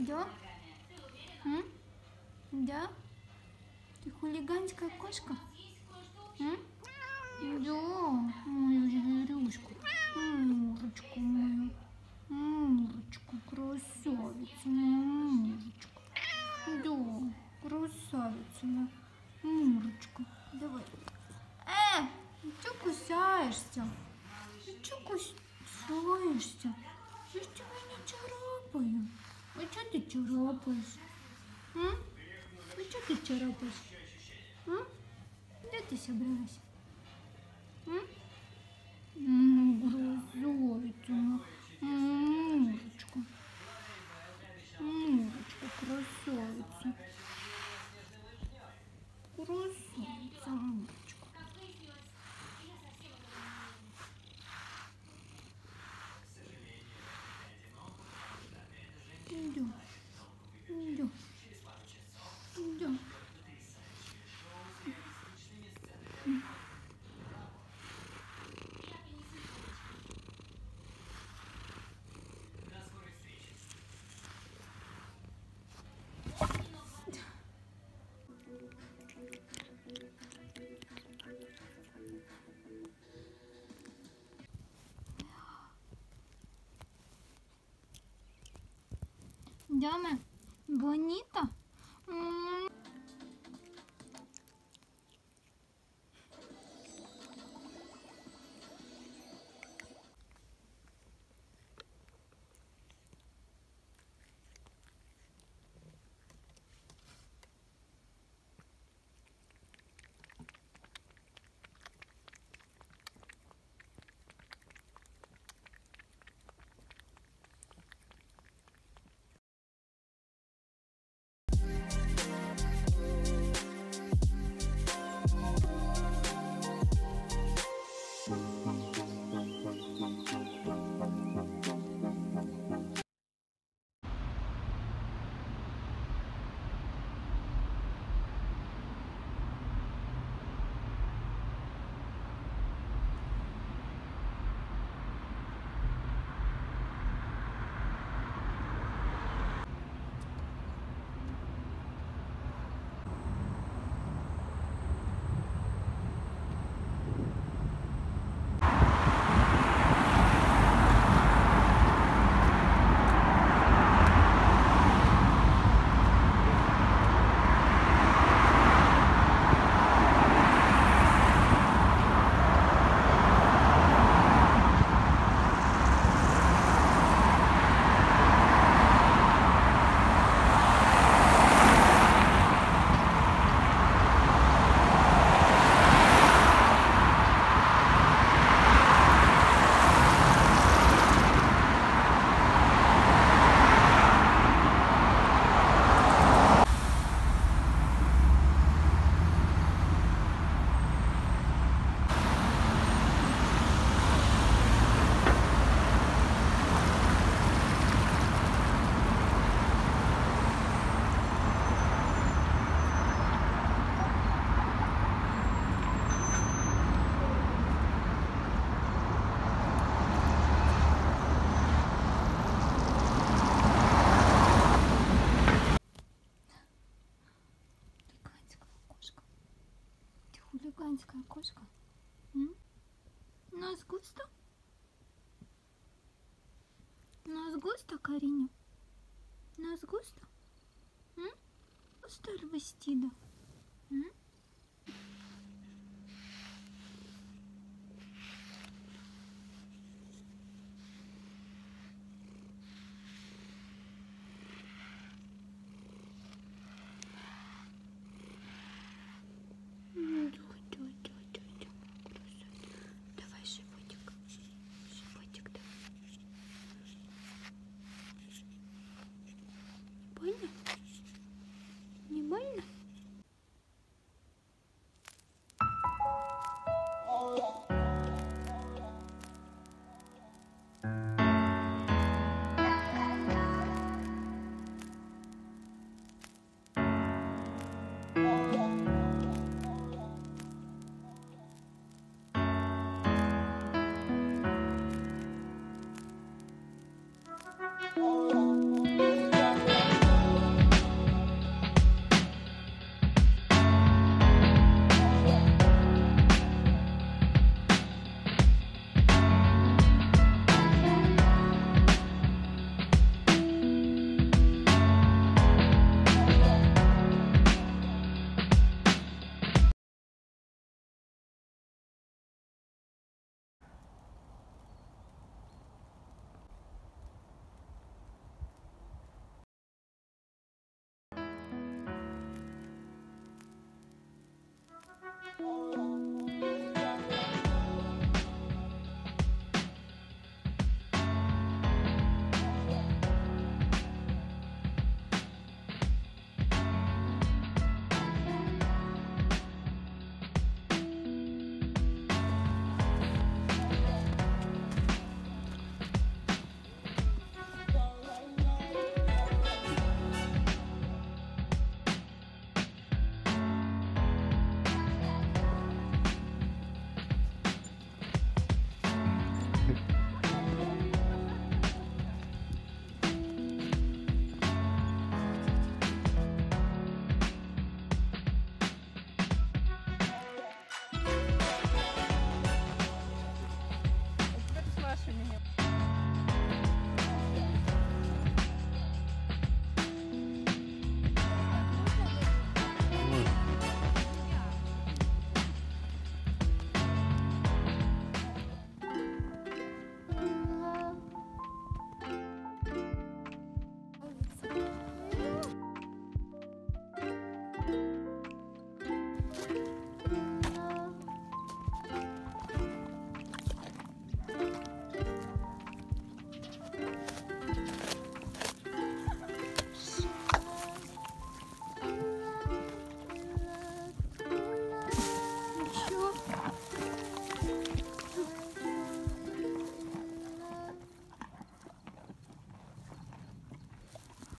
Да? М? Да? Ты хулиганская кошка? М? Да, мою зверюшку. Мурочку мою. Мурочку, красавица моя, Мурочка. Да, красавица моя, Мурочка. Давай. Ты что кусаешься? Ты что кусаешься? Я ж тебя не царапаю. А что ты царапаешь? А что ты царапаешь? Где ты собралась? Красавица моя, Мурочка. Мурочка, красавица. Красавица, Мурочка. Идем, идем, идем. Дама, Бонита? Хулиганская кошка. Нас густо? Нас густо, Карине? Нас густо? Густо рвастида.